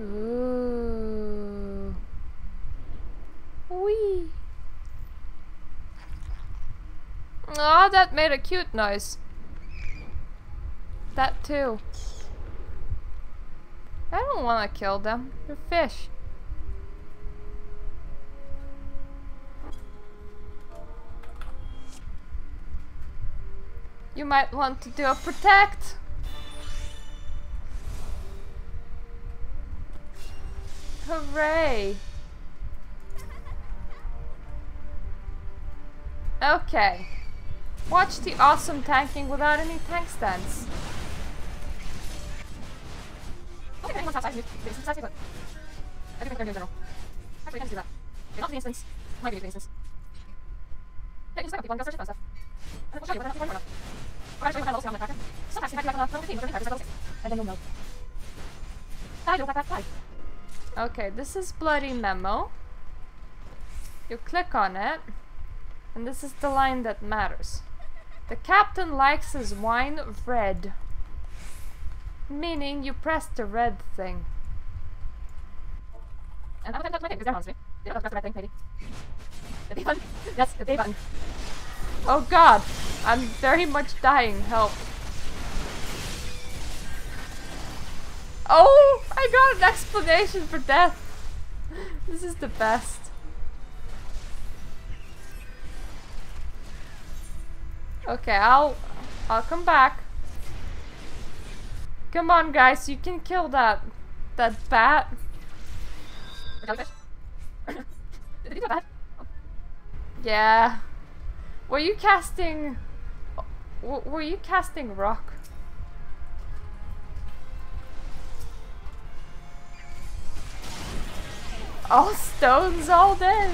Ooh. Wee. Ah, oh, that made a cute noise. That too. I don't want to kill them. They're fish. You might want to do a protect. Hooray. Okay. Watch the awesome tanking without any tank stance. Okay, this is bloody memo. You click on it, and this is the line that matters. The captain likes his wine red. Meaning you press the red thing. And I'm not my name because they're hounding me. They don't press the red thing, maybe. The B button. That's the B button. Oh god, I'm very much dying. Help. Oh, I got an explanation for death. This is the best. Okay, I'll come back. Come on, guys, you can kill that bat. Yeah. Were you casting rock? All stones all day.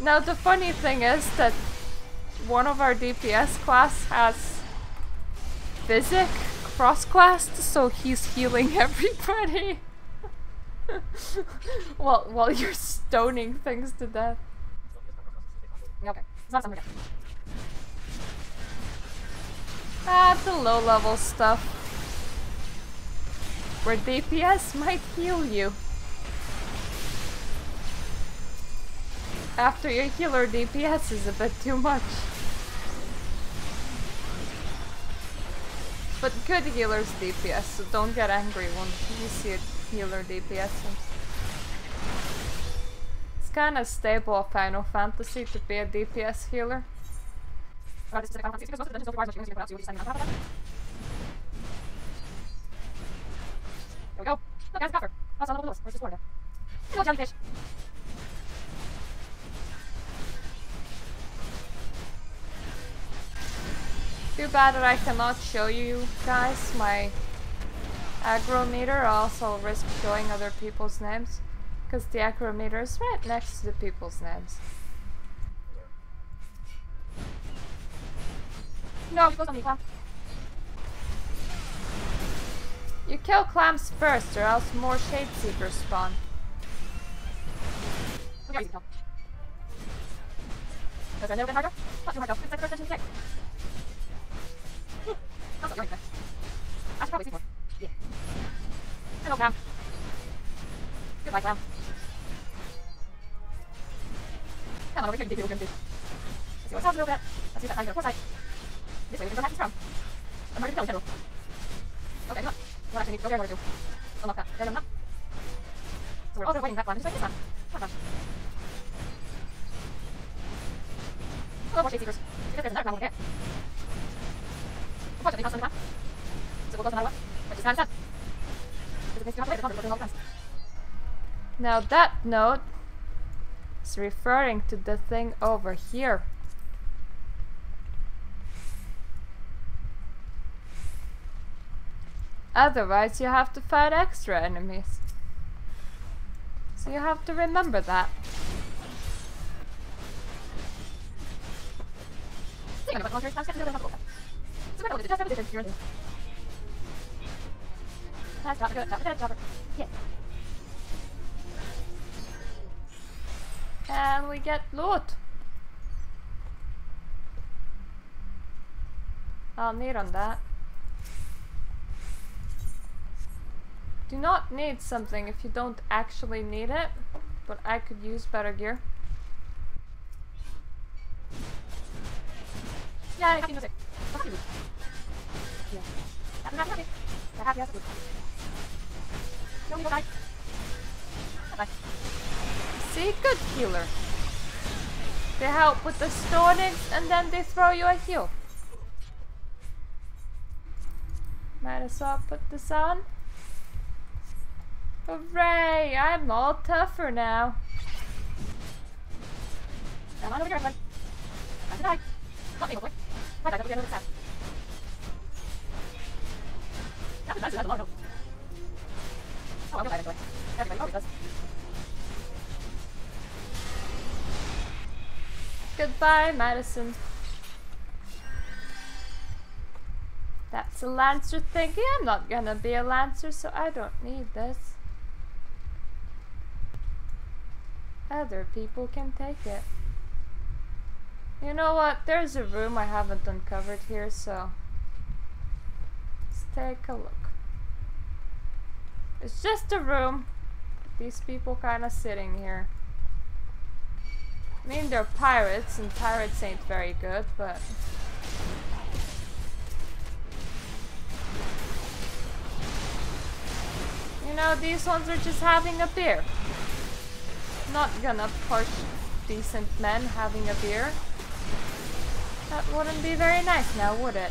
Now the funny thing is that one of our DPS class has physic cross-classed, so he's healing everybody. Well, while you're stoning things to death. Okay, it's not something. Ah, the low-level stuff where DPS might heal you after your healer DPS is a bit too much. But good healers DPS, so don't get angry when you see a healer DPS. It's kinda stable of Final Fantasy to be a DPS healer. There we go. Look, guys, copper. That's all the lowest. Where's this water? Little jellyfish. Too bad that I cannot show you guys my aggro meter. I'll also risk showing other people's names, because the aggro meter is right next to the people's names. No, close on me, Clam. You kill clams first, or else more Shadeseekers spawn. Okay. That's a little bit harder. Not too hard though. It's like first attention to kick. That's not going. I should probably see more. Yeah. Hello, Clam. Goodbye, Clam. Come on over here, you people. Let's see what it sounds a little bit. Let's see that I'm going to foresight. This way we can go back to scrum. I'm already killing general. Okay, look. What I actually need to go there in order to unlock that. There, unlock. So we're all avoiding that one, just like this one. Come on. Hello, more Shadeseekers. Because there's another Clam over there. Unfortunately, not so many times. So we'll go to another one. Which is kind of sad. Because it makes you have to wait, it's not doing all the plans. Now that note is referring to the thing over here. Otherwise, you have to fight extra enemies. So you have to remember that. And we get loot. I'll need on that. Do not need something if you don't actually need it, but I could use better gear. Yeah, I can use it. See, good healer. They help with the stonings and then they throw you a heal. Might as well put this on. Hooray! I'm all tougher now. Come on over here, everyone. Time to die. Help me, boy. Time to die, don't get that's a lot of help. Oh, I'm gonna die anyway. Everybody always does. Goodbye, Madison. That's a Lancer thingy. I'm not gonna be a Lancer, so I don't need this. Other people can take it. You know what? There's a room I haven't uncovered here, so let's take a look. It's just a room. These people kinda sitting here. I mean, they're pirates, and pirates ain't very good, but... you know, these ones are just having a beer. Not gonna push decent men having a beer. That wouldn't be very nice now, would it?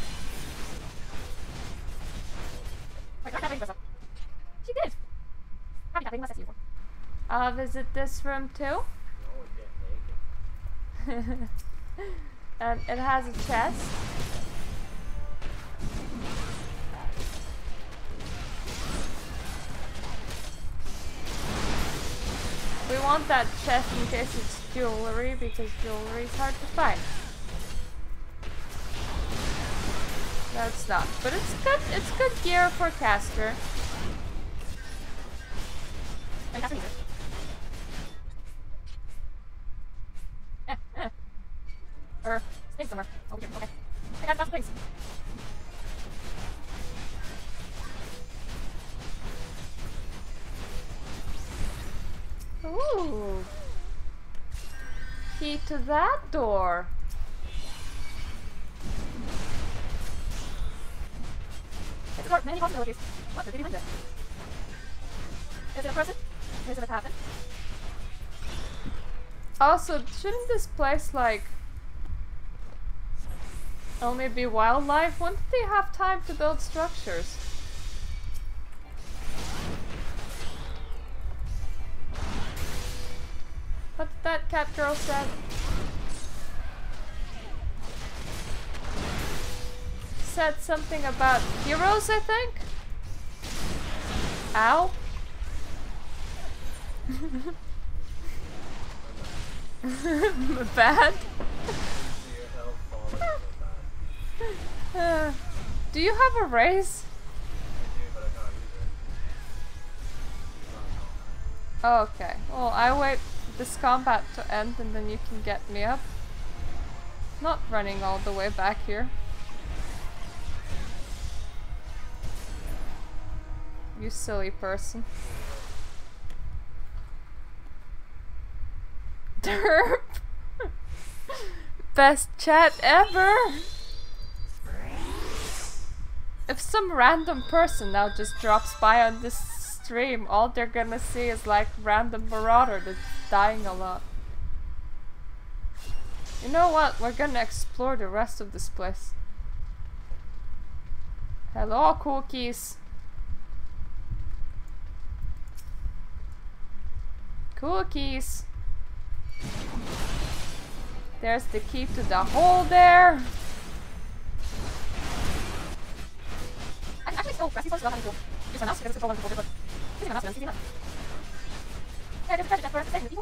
She did! I'll visit this room too. And it has a chest. We want that chest in case it's jewelry, because jewelry is hard to find. No, it's not, but it's good gear for caster. Snake somewhere. Over here. Okay. I got enough things. Ooh. Key to that door. Explore many possibilities. What could be behind it? Is it a person? Is it a pattern? Also, shouldn't this place like only be wildlife? When did they have time to build structures? What did that cat girl say? Said something about heroes, I think? Ow. Bad? Do you have a raise? Okay, well I wait this combat to end and then you can get me up. Not running all the way back here. You silly person. Derp! Best chat ever! If some random person now just drops by on this stream, all they're gonna see is like random marauder that's dying a lot. You know what? We're gonna explore the rest of this place. Hello, cookies. Cookies. There's the key to the hole there. Oh, that's supposed to happen. It's an accident, it's a wonderful difference. It's an accident, it's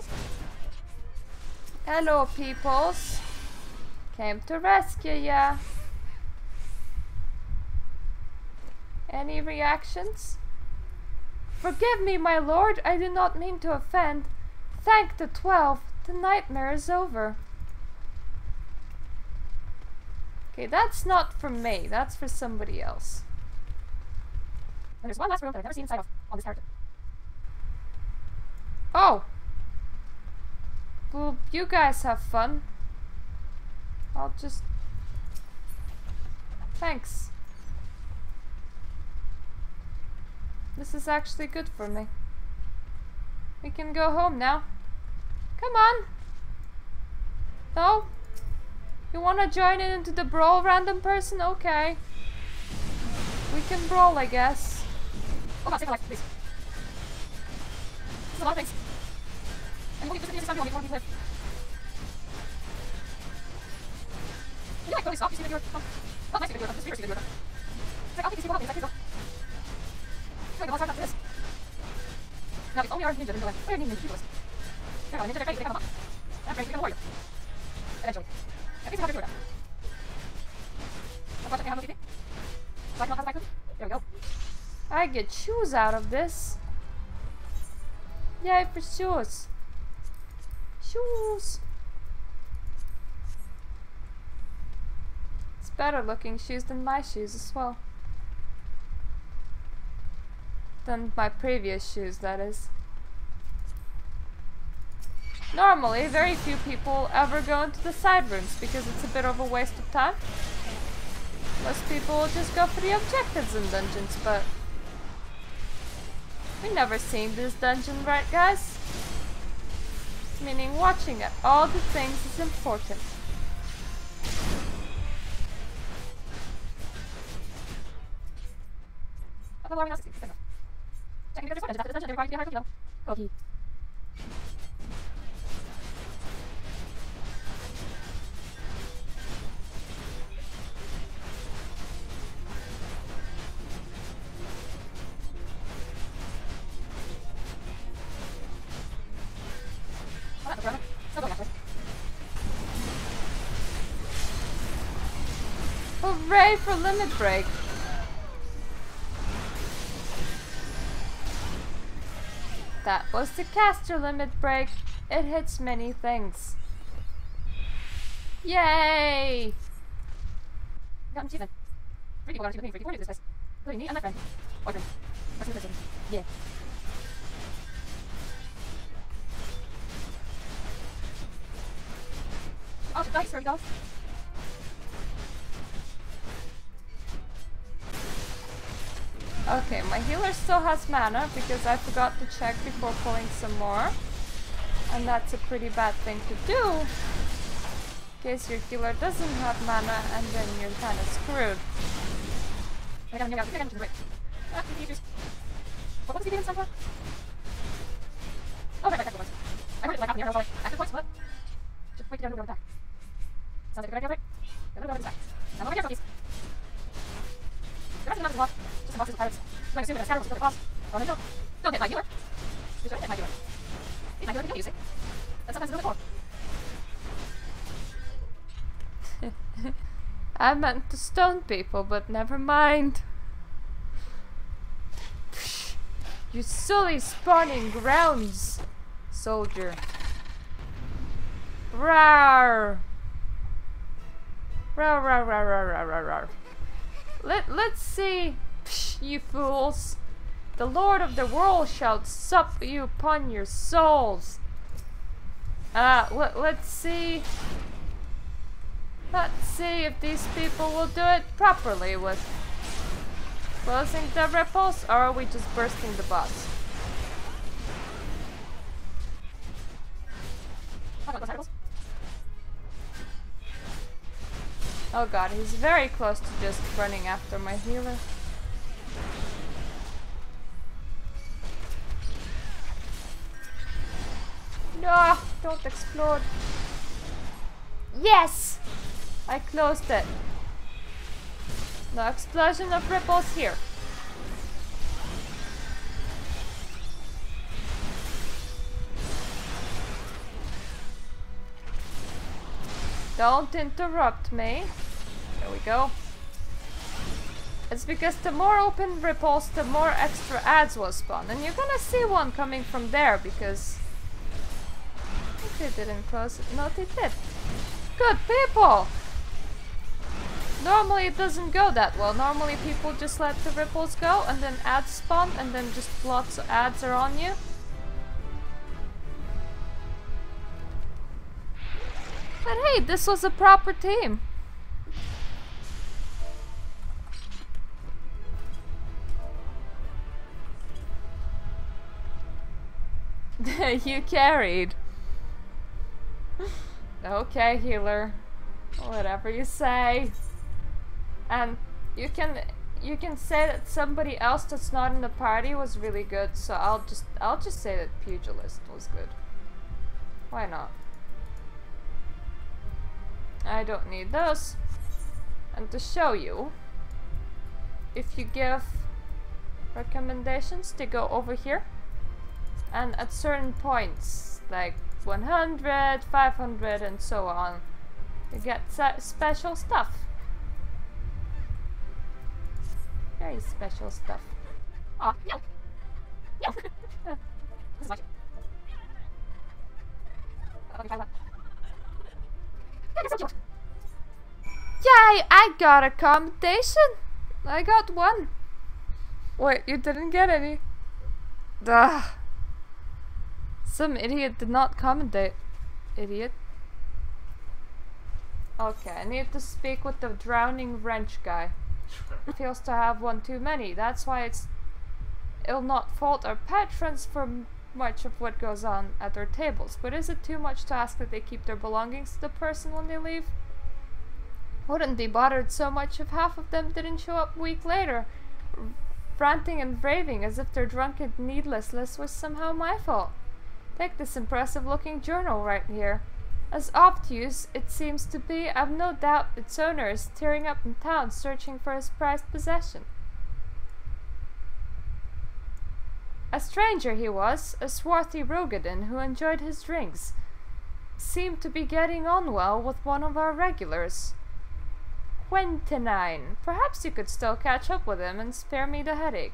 not. Hello, peoples. Came to rescue ya. Any reactions? Forgive me, my lord, I did not mean to offend. Thank the 12. The nightmare is over. Okay, that's not for me, that's for somebody else. There is one last room that I've never seen inside of on this character. Oh! Well, you guys have fun. I'll just... Thanks. This is actually good for me. We can go home now. Come on! No? You wanna join in into the brawl, random person? Okay. We can brawl, I guess. Oh god, save my life, please. This is a lot of things. I'm only just gonna use this time before we live. Can you like totally stop? You see that you're... Not nice to do it, I'm just serious to do it. It's like, I'll take these people out, it's like, please go. It's like, the boss hard enough to this. Now, it's only our ninja in the land. We're ninja people. They're not a ninja, they're crazy, they have a mop. They're crazy, they have a warrior. Eventually. At least I have to do it. Let's watch if they have no TV. So I can not have a back. There we go. I get shoes out of this. Yay for shoes. Shoes. It's better looking shoes than my shoes as well. Than my previous shoes, that is. Normally, very few people ever go into the side rooms because it's a bit of a waste of time. Most people just go for the objectives in dungeons, but we never seen this dungeon, right guys? Meaning watching at all the things is important. Okay. Hooray for limit break! That was the caster limit break. It hits many things. Yay! Got an achievement. 3 people got an achievement. 3 people do this, guys. Including me and my friend. Boyfriend. That's an achievement. Yeah. Oh, nice, here we go. Okay, my healer still has mana because I forgot to check before pulling some more. And that's a pretty bad thing to do. In case your healer doesn't have mana and then you're kinda screwed. What was he doing in Santa? Oh, right, that's what it was. I heard it like out here, I was like, active points, what? Just wait down to go back. Sounds like a good idea, right? I'm gonna go back. I'm over here, please. The rest of the map is just a box of pirates. So I assume that a scatter was a boss. Oh no, don't hit my healer. You don't hit my healer. Hit my healer, you don't use it. That's sometimes a little bit more. I meant to stone people, but never mind. You silly spawning grounds, soldier. Rawr. Rawr, rawr, rawr, rawr, rawr, rawr. Let's see, psh, you fools. The Lord of the World shall sup you upon your souls. Let's see. Let's see if these people will do it properly with closing the ripples, or are we just bursting the boss? Oh god, he's very close to just running after my healer. No, don't explode. Yes! I closed it. No explosion of ripples here. Don't interrupt me. There we go. It's because the more open ripples, the more extra ads will spawn. And you're gonna see one coming from there because... I think they didn't close it. No, they did. Good people! Normally it doesn't go that well. Normally people just let the ripples go and then ads spawn and then just lots of ads are on you. But hey, this was a proper team. You carried. Okay, healer. Whatever you say. And you can say that somebody else that's not in the party was really good, so I'll just say that Pugilist was good. Why not? I don't need those. And to show you, if you give recommendations, they go over here. And at certain points, like 100, 500, and so on, you get special stuff. Very special stuff. Oh, no! No! Yay! I got a commendation! I got one! Wait, you didn't get any? Duh! Some idiot did not commendate. Idiot. Okay, I need to speak with the drowning wrench guy. Feels to have one too many, that's why it'll not fault our patrons for much of what goes on at their tables. But is it too much to ask that they keep their belongings to the person when they leave? Wouldn't be bothered so much if half of them didn't show up a week later, ranting and raving as if their drunken needlessness was somehow my fault. Take this impressive looking journal right here. As obtuse it seems to be, I've no doubt its owner is tearing up in town searching for his prized possession. A stranger he was, a swarthy Roegadyn who enjoyed his drinks. Seemed to be getting on well with one of our regulars. Quentinine. Perhaps you could still catch up with him and spare me the headache.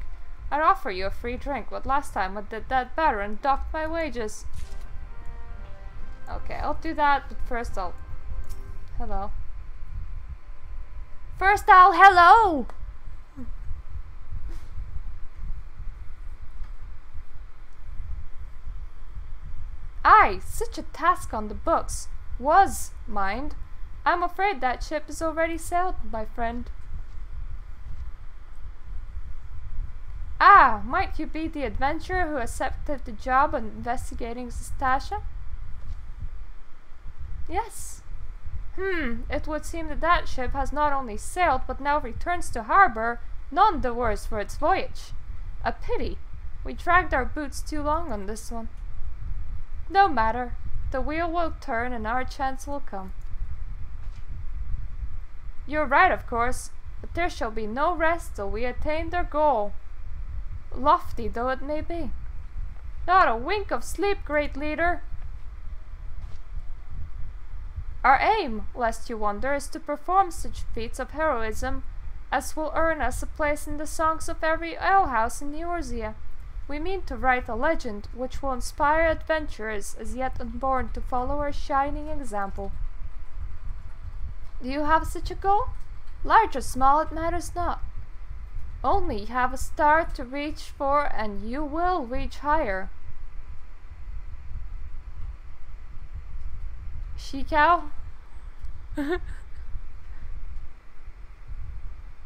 I'd offer you a free drink, but last time I did that better and docked my wages. Okay, I'll do that, but first I'll... Hello. First I'll hello! Aye, such a task on the books. Was, mind. I'm afraid that ship is already sailed, my friend. Ah, might you be the adventurer who accepted the job of investigating Sastasha? Yes. It would seem that that ship has not only sailed, but now returns to harbor, none the worse for its voyage. A pity. We dragged our boots too long on this one. No matter. The wheel will turn and our chance will come. You're right, of course, but there shall be no rest till we attain our goal. Lofty though it may be. Not a wink of sleep, great leader. Our aim, lest you wonder, is to perform such feats of heroism as will earn us a place in the songs of every alehouse in Eorzea. We mean to write a legend which will inspire adventurers as yet unborn to follow our shining example. Do you have such a goal? Large or small, it matters not. Only have a star to reach for and you will reach higher. She-cow?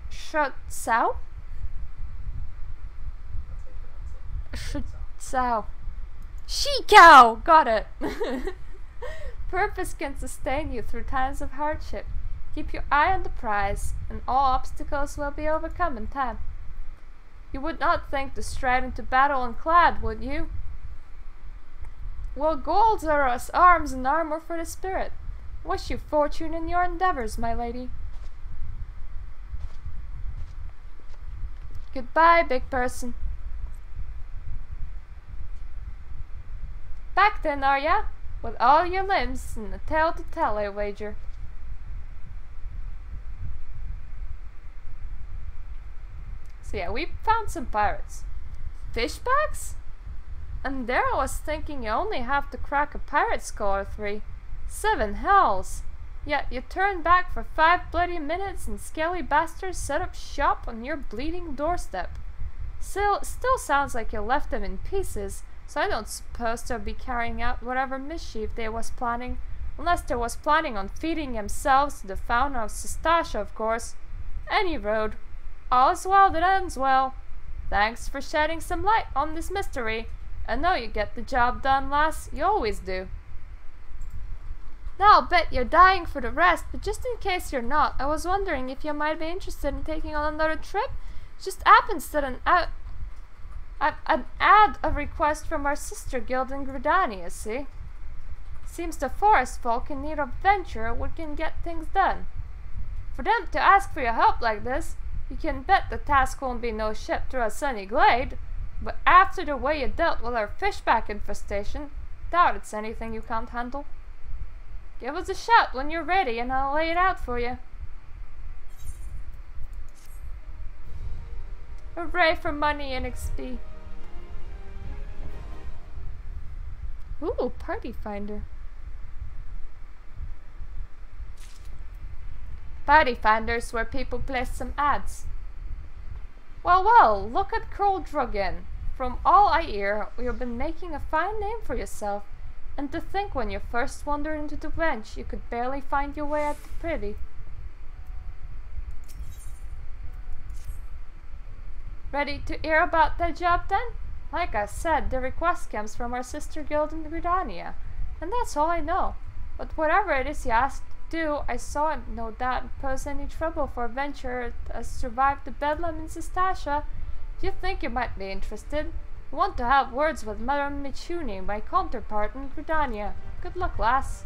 Shut-sow? Shut-sow. She-cow! Got it! Purpose can sustain you through times of hardship. Keep your eye on the prize, and all obstacles will be overcome in time. You would not think to stride into battle unclad, would you? Well, golds are as arms and armor for the spirit. Wish you fortune in your endeavors, my lady. Goodbye, big person. Back then, are ya? With all your limbs and a tale to tell, I wager. So yeah, we found some pirates. Fishbacks? And there I was thinking you only have to crack a pirate skull or three. Seven hells! Yet you turn back for 5 bloody minutes and scaly bastards set up shop on your bleeding doorstep. Still sounds like you left them in pieces, so I don't suppose they'll be carrying out whatever mischief they was planning, unless they was planning on feeding themselves to the fauna of Sastasha, of course. Any road, all is well that ends well. Thanks for shedding some light on this mystery. I know you get the job done, lass, you always do. Now I'll bet you're dying for the rest, but just in case you're not, I was wondering if you might be interested in taking on another trip. It just happens that an request from our sister guild in Gridania, see? Seems the forest folk in need of adventure who can get things done. For them to ask for your help like this, you can bet the task won't be no ship through a sunny glade, but after the way you dealt with our fishback infestation, doubt it's anything you can't handle. Give us a shout when you're ready and I'll lay it out for you. Hooray for money and XP. Ooh, party finder. Party finders where people place some ads. Well, well, look at Kroll Drogan. From all I hear, you've been making a fine name for yourself. And to think when you first wandered into the bench, you could barely find your way at the pretty. Ready to hear about that job then? Like I said, the request comes from our sister guild in Gridania, and that's all I know. But whatever it is you asked to do, I saw him no doubt pose any trouble for a venturer that survived the bedlam in Sastasha. If you think you might be interested, I want to have words with Madame Michuni, my counterpart in Gridania. Good luck, lass.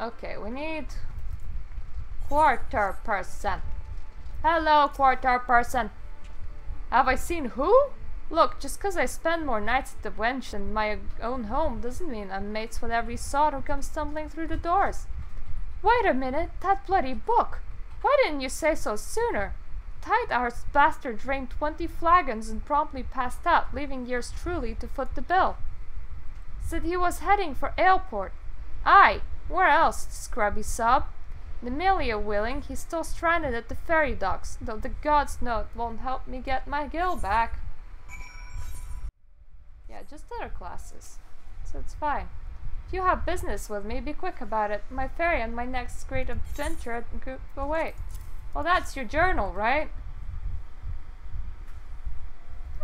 Okay, we need... quarter person. Hello, quarter person. Have I seen who? Look, just cause I spend more nights at the wench than my own home doesn't mean I'm mates with every sod who comes stumbling through the doors. Wait a minute, that bloody book! Why didn't you say so sooner? Our bastard drained 20 flagons and promptly passed out, leaving yours truly to foot the bill. Said he was heading for Aleport. Aye, where else, scrubby sob? Amelia willing, he's still stranded at the ferry docks, though the gods know it won't help me get my gill back. Yeah, just other classes, so it's fine. If you have business with me, be quick about it. My ferry and my next great adventure group await. Well, that's your journal, right?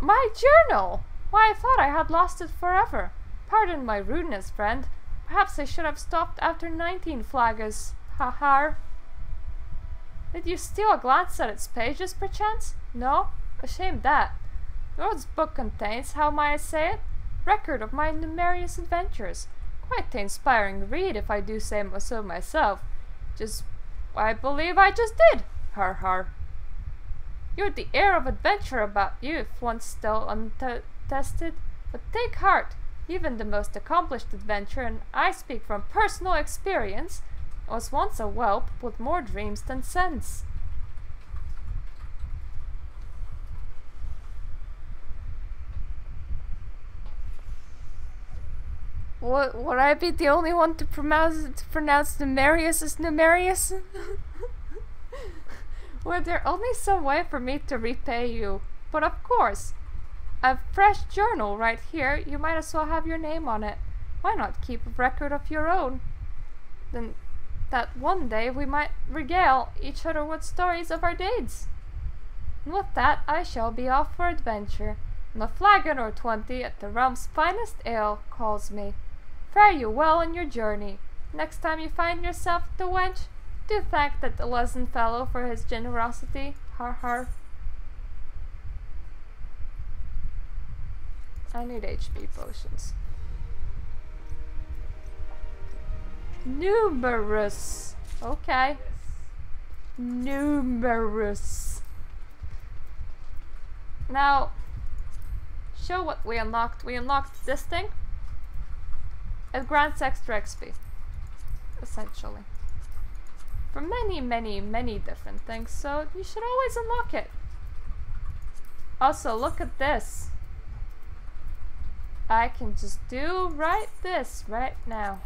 My journal? Why, I thought I had lost it forever. Pardon my rudeness, friend. Perhaps I should have stopped after 19 flagons. Ha ha. Did you steal a glance at its pages, perchance? No? Ashamed that. Lord's book contains, how may I say it, record of my Numerius adventures. Quite the inspiring read, if I do say so myself. Just... I believe I just did. Har har. You're the air of adventure about you, if once still untested. But take heart, even the most accomplished adventurer, and I speak from personal experience, was once a whelp with more dreams than sense. Would I be the only one to pronounce Numerius as Numerius? Were there only some way for me to repay you? But of course, a fresh journal right here, you might as well have your name on it. Why not keep a record of your own? Then that one day we might regale each other with stories of our deeds. And with that, I shall be off for adventure. And a flagon or 20 at the realm's finest ale calls me. Fare you well on your journey. Next time you find yourself at the wench, do thank that pleasant fellow for his generosity. Har har. I need HP potions. Numerous. Okay. Numerous. Now, show what we unlocked. We unlocked this thing. It grants extra XP, essentially, for many different things, so you should always unlock it. Also, look at this. I can just do right this right now.